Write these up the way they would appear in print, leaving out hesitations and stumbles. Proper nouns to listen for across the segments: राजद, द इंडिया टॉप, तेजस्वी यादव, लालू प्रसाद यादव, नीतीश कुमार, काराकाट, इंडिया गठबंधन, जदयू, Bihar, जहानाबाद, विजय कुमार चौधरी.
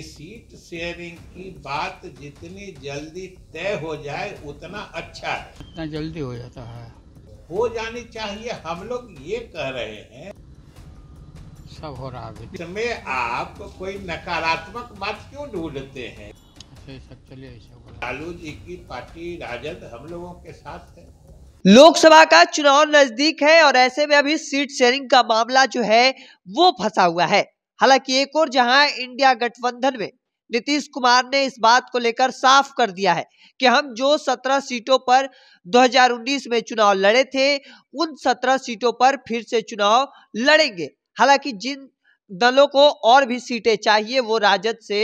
Seat sharing की बात जितनी जल्दी तय हो जाए उतना अच्छा है, उतना जल्दी हो जाता है, हो जानी चाहिए। हम लोग ये कह रहे हैं सब हो रहा है, इसमें आप कोई नकारात्मक बात क्यों ढूंढते हैं? सब चलिए, लालू जी की पार्टी राजद हम लोगों के साथ है। लोकसभा का चुनाव नजदीक है और ऐसे में अभी सीट शेयरिंग का मामला जो है वो फंसा हुआ है। हालांकि एक और जहां इंडिया गठबंधन में नीतीश कुमार ने इस बात को लेकर साफ कर दिया है कि हम जो 17 सीटों पर 2019 में चुनाव लड़े थे उन 17 सीटों पर फिर से चुनाव लड़ेंगे। हालांकि जिन दलों को और भी सीटें चाहिए वो राजद से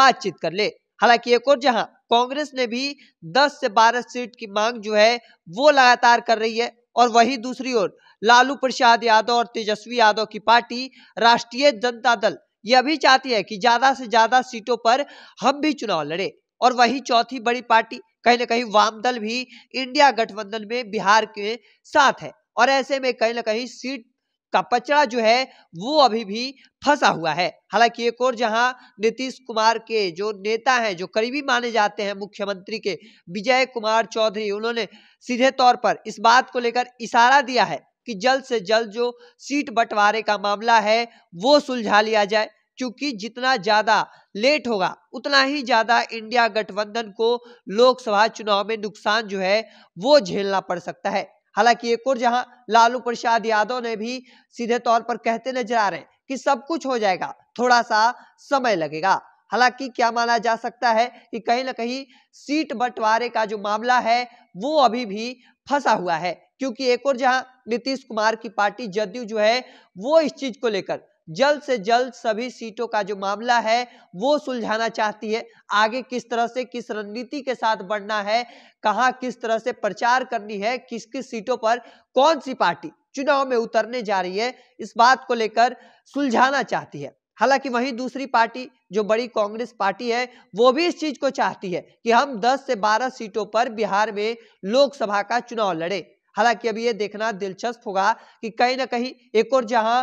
बातचीत कर ले। हालांकि एक और जहां कांग्रेस ने भी 10 से 12 सीट की मांग जो है वो लगातार कर रही है और वहीं दूसरी ओर लालू प्रसाद यादव और तेजस्वी यादव की पार्टी राष्ट्रीय जनता दल यह भी चाहती है कि ज्यादा से ज्यादा सीटों पर हम भी चुनाव लड़े। और वहीं चौथी बड़ी पार्टी कहीं ना कहीं वाम दल भी इंडिया गठबंधन में बिहार के साथ है और ऐसे में कहीं ना कहीं सीट का पचड़ा जो है वो अभी भी फंसा हुआ है। हालांकि एक और जहां नीतीश कुमार के जो नेता हैं, जो करीबी माने जाते हैं मुख्यमंत्री के, विजय कुमार चौधरी, उन्होंने सीधे तौर पर इस बात को लेकर इशारा दिया है कि जल्द से जल्द जो सीट बंटवारे का मामला है वो सुलझा लिया जाए, क्योंकि जितना ज्यादा लेट होगा उतना ही ज्यादा इंडिया गठबंधन को लोकसभा चुनाव में नुकसान जो है वो झेलना पड़ सकता है। हालांकि एक और जहां लालू प्रसाद यादव ने भी सीधे तौर पर कहते नजर आ रहे हैं कि सब कुछ हो जाएगा, थोड़ा सा समय लगेगा। हालांकि क्या माना जा सकता है कि कहीं ना कहीं सीट बंटवारे का जो मामला है वो अभी भी फंसा हुआ है, क्योंकि एक और जहां नीतीश कुमार की पार्टी जदयू जो है वो इस चीज को लेकर जल्द से जल्द सभी सीटों का जो मामला है वो सुलझाना चाहती है। आगे किस तरह से, किस रणनीति के साथ बढ़ना है, कहां किस तरह से प्रचार करनी है, किस किस सीटों पर कौन सी पार्टी चुनाव में उतरने जा रही है, इस बात को लेकर सुलझाना चाहती है। हालांकि वहीं दूसरी पार्टी जो बड़ी कांग्रेस पार्टी है वो भी इस चीज को चाहती है कि हम 10 से 12 सीटों पर बिहार में लोकसभा का चुनाव लड़े। हालांकि अब ये देखना दिलचस्प होगा कि कहीं ना कहीं एक और जहां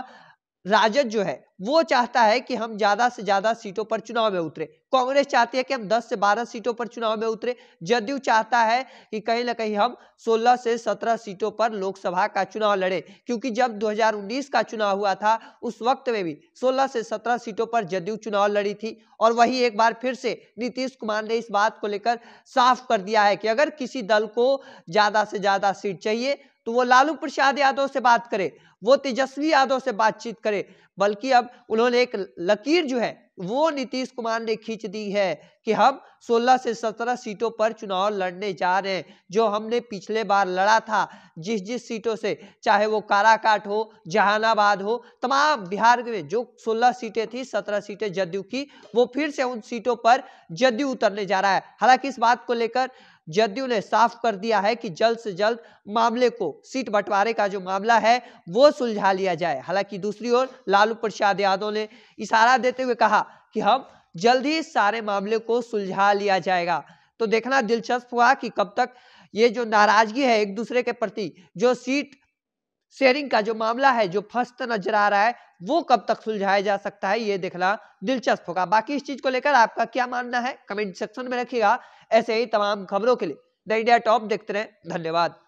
राजद जो है वो चाहता है कि हम ज्यादा से ज्यादा सीटों पर चुनाव में उतरे, कांग्रेस चाहती है कि हम 10 से 12 सीटों पर चुनाव में उतरे, जदयू चाहता है कि कहीं ना कहीं हम 16 से 17 सीटों पर लोकसभा का चुनाव लड़े, क्योंकि जब 2019 का चुनाव हुआ था उस वक्त में भी 16 से 17 सीटों पर जदयू चुनाव लड़ी थी। और वहीं एक बार फिर से नीतीश कुमार ने इस बात को लेकर साफ कर दिया है कि अगर किसी दल को ज्यादा से ज्यादा सीट चाहिए तो वो लालू प्रसाद यादव से बात करे, वो तेजस्वी यादव से बातचीत करे। बल्कि अब उन्होंने एक लकीर जो है वो नीतीश कुमार ने खींच दी है कि हम 16 से 17 सीटों पर चुनाव लड़ने जा रहे हैं। जो हमने पिछले बार लड़ा था जिस जिस सीटों से, चाहे वो काराकाट हो, जहानाबाद हो, तमाम बिहार में जो 16 सीटें थी, 17 सीटें जदयू की, वो फिर से उन सीटों पर जदयू उतरने जा रहा है। हालांकि इस बात को लेकर जदयू ने साफ कर दिया है कि जल्द से जल्द मामले को, सीट बंटवारे का जो मामला है वो सुलझा लिया जाए। हालांकि दूसरी ओर लालू प्रसाद यादव ने इशारा देते हुए कहा कि हम जल्द ही सारे मामले को सुलझा लिया जाएगा। तो देखना दिलचस्प हुआ कि कब तक ये जो नाराजगी है एक दूसरे के प्रति, जो सीट शेयरिंग का जो मामला है जो फंसता नजर आ रहा है, वो कब तक सुलझाया जा सकता है, ये देखना दिलचस्प होगा। बाकी इस चीज को लेकर आपका क्या मानना है कमेंट सेक्शन में रखिएगा। ऐसे ही तमाम खबरों के लिए द इंडिया टॉप देखते रहें। धन्यवाद।